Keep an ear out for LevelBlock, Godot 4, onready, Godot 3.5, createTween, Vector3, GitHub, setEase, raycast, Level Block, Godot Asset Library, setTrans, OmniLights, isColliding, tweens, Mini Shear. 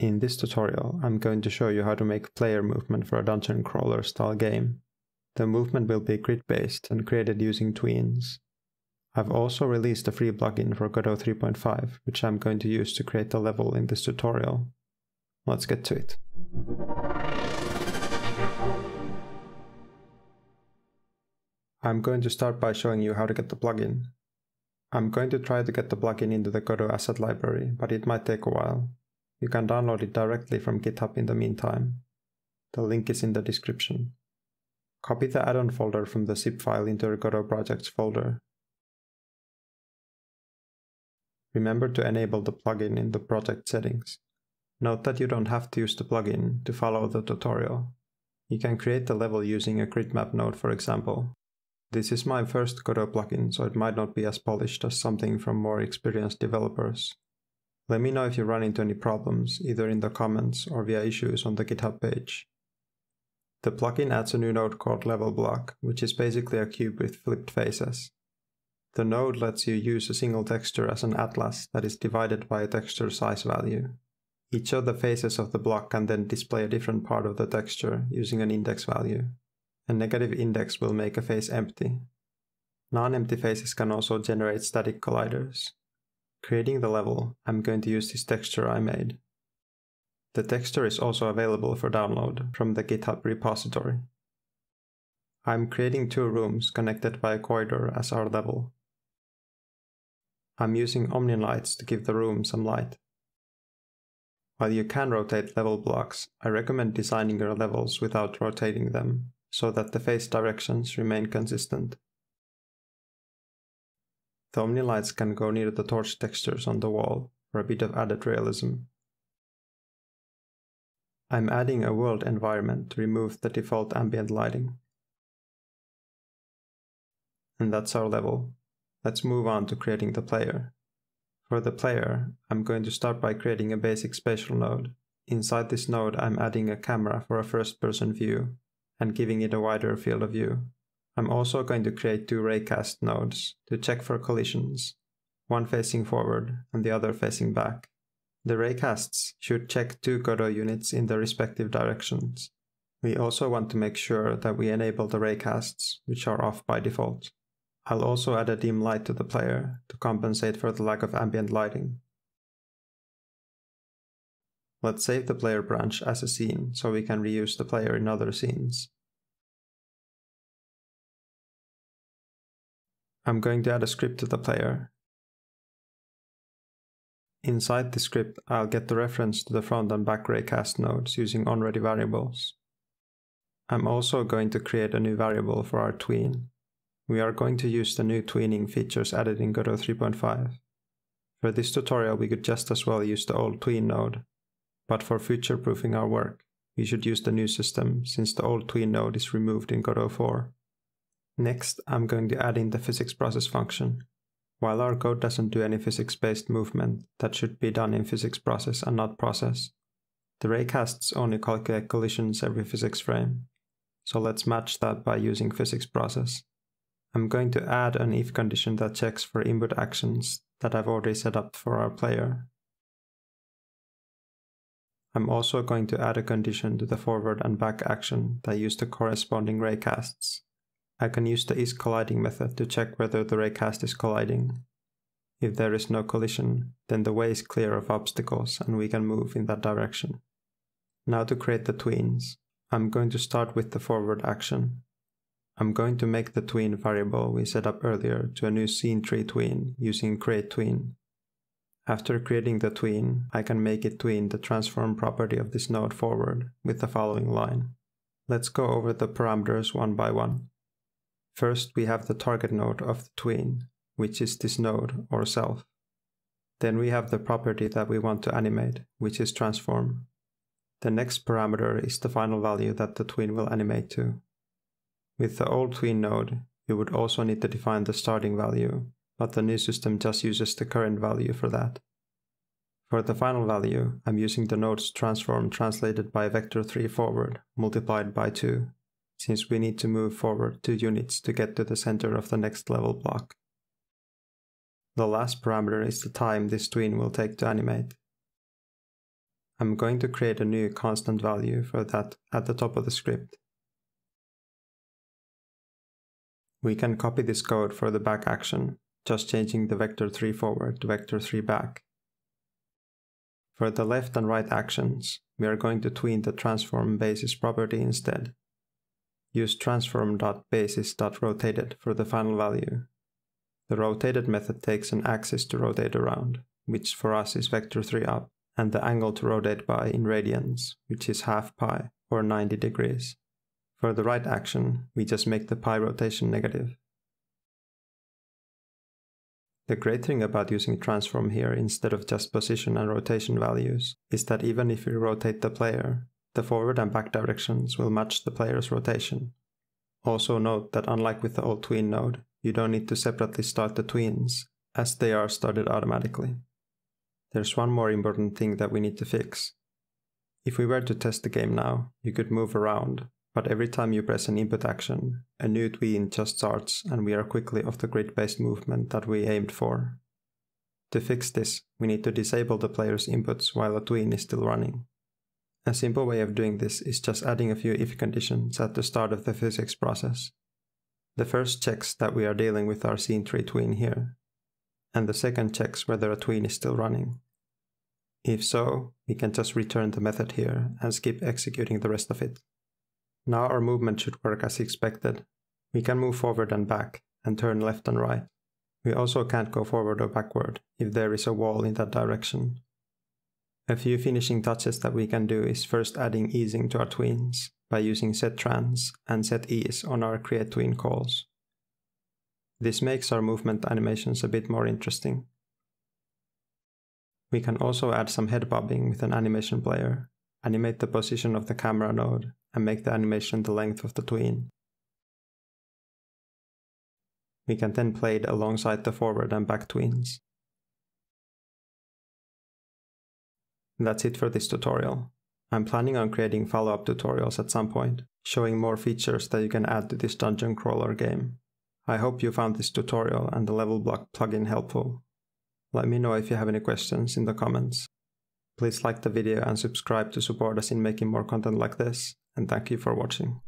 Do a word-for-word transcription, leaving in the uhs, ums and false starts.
In this tutorial, I'm going to show you how to make player movement for a dungeon crawler style game. The movement will be grid-based and created using tweens. I've also released a free plugin for Godot three point five, which I'm going to use to create the level in this tutorial. Let's get to it. I'm going to start by showing you how to get the plugin. I'm going to try to get the plugin into the Godot asset library, but it might take a while. You can download it directly from GitHub in the meantime. The link is in the description. Copy the add-on folder from the zip file into your Godot projects folder. Remember to enable the plugin in the project settings. Note that you don't have to use the plugin to follow the tutorial. You can create the level using a grid map node, for example. This is my first Godot plugin, so it might not be as polished as something from more experienced developers. Let me know if you run into any problems, either in the comments or via issues on the GitHub page. The plugin adds a new node called Level Block, which is basically a cube with flipped faces. The node lets you use a single texture as an atlas that is divided by a texture size value. Each of the faces of the block can then display a different part of the texture using an index value. A negative index will make a face empty. Non-empty faces can also generate static colliders. Creating the level, I'm going to use this texture I made. The texture is also available for download from the GitHub repository. I'm creating two rooms connected by a corridor as our level. I'm using OmniLights to give the room some light. While you can rotate level blocks, I recommend designing your levels without rotating them, so that the face directions remain consistent. The OmniLights can go near the torch textures on the wall for a bit of added realism. I'm adding a world environment to remove the default ambient lighting. And that's our level. Let's move on to creating the player. For the player, I'm going to start by creating a basic spatial node. Inside this node, I'm adding a camera for a first-person view and giving it a wider field of view. I'm also going to create two raycast nodes to check for collisions, one facing forward and the other facing back. The raycasts should check two Godot units in their respective directions. We also want to make sure that we enable the raycasts, which are off by default. I'll also add a dim light to the player to compensate for the lack of ambient lighting. Let's save the player branch as a scene so we can reuse the player in other scenes. I'm going to add a script to the player. Inside the script, I'll get the reference to the front and back raycast nodes using onready variables. I'm also going to create a new variable for our tween. We are going to use the new tweening features added in Godot three point five. For this tutorial, we could just as well use the old tween node, but for future-proofing our work, we should use the new system since the old tween node is removed in Godot four. Next, I'm going to add in the physics process function. While our code doesn't do any physics-based movement, that should be done in physics process and not process. The raycasts only calculate collisions every physics frame, so let's match that by using physics process. I'm going to add an if condition that checks for input actions that I've already set up for our player. I'm also going to add a condition to the forward and back action that use the corresponding raycasts. I can use the isColliding method to check whether the raycast is colliding. If there is no collision, then the way is clear of obstacles and we can move in that direction. Now to create the tweens, I'm going to start with the forward action. I'm going to make the tween variable we set up earlier to a new scene tree tween using createTween. After creating the tween, I can make it tween the transform property of this node forward with the following line. Let's go over the parameters one by one. First, we have the target node of the tween, which is this node, or self. Then we have the property that we want to animate, which is transform. The next parameter is the final value that the tween will animate to. With the old tween node, you would also need to define the starting value, but the new system just uses the current value for that. For the final value, I'm using the node's transform translated by vector three forward, multiplied by two. Since we need to move forward two units to get to the center of the next level block. The last parameter is the time this tween will take to animate. I'm going to create a new constant value for that at the top of the script. We can copy this code for the back action, just changing the vector three forward to vector three back. For the left and right actions, we are going to tween the transform basis property instead. Use transform.basis.rotated for the final value. The rotated method takes an axis to rotate around, which for us is vector three up, and the angle to rotate by in radians, which is half pi, or ninety degrees. For the right action, we just make the pi rotation negative. The great thing about using transform here instead of just position and rotation values is that even if we rotate the player, the forward and back directions will match the player's rotation. Also note that unlike with the old tween node, you don't need to separately start the tweens, as they are started automatically. There's one more important thing that we need to fix. If we were to test the game now, you could move around, but every time you press an input action, a new tween just starts and we are quickly off the grid-based movement that we aimed for. To fix this, we need to disable the player's inputs while a tween is still running. A simple way of doing this is just adding a few if conditions at the start of the physics process. The first checks that we are dealing with our scene three tween here, and the second checks whether a tween is still running. If so, we can just return the method here and skip executing the rest of it. Now our movement should work as expected. We can move forward and back, and turn left and right. We also can't go forward or backward if there is a wall in that direction. A few finishing touches that we can do is first adding easing to our tweens by using setTrans and setEase on our createTween calls. This makes our movement animations a bit more interesting. We can also add some head bobbing with an animation player, animate the position of the camera node, and make the animation the length of the tween. We can then play it alongside the forward and back tweens. That's it for this tutorial. I'm planning on creating follow-up tutorials at some point, showing more features that you can add to this dungeon crawler game. I hope you found this tutorial and the Level Block plugin helpful. Let me know if you have any questions in the comments. Please like the video and subscribe to support us in making more content like this, and thank you for watching.